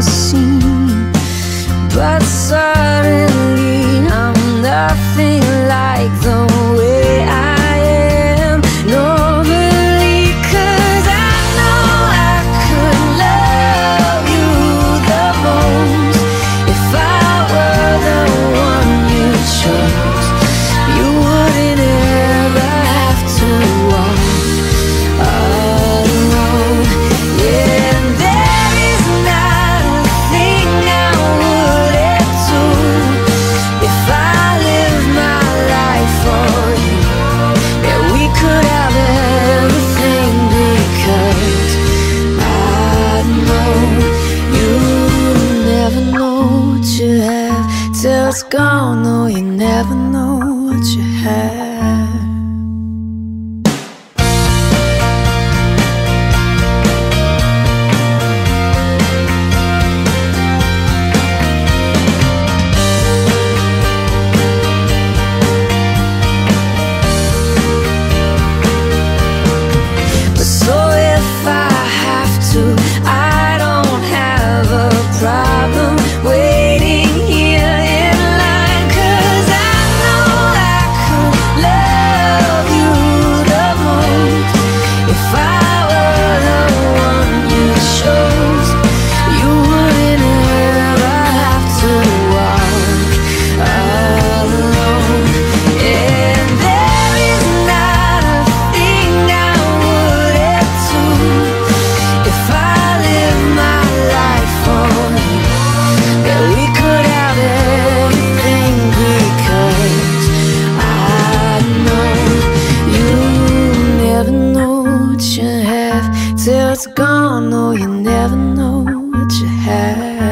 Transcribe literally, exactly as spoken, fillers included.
never seen. But suddenly I'm nothing like the way I am normally, 'cause I know I could love you the most if I were the one you chose. You wouldn't ever have to walk all alone. Yeah, and there is not a thing I wouldn't do if I lived my life for you. Yeah, we could have everything because I know you never know what you have till it's gone. No, you never know what you have. Till it's gone, oh, you never know what you have.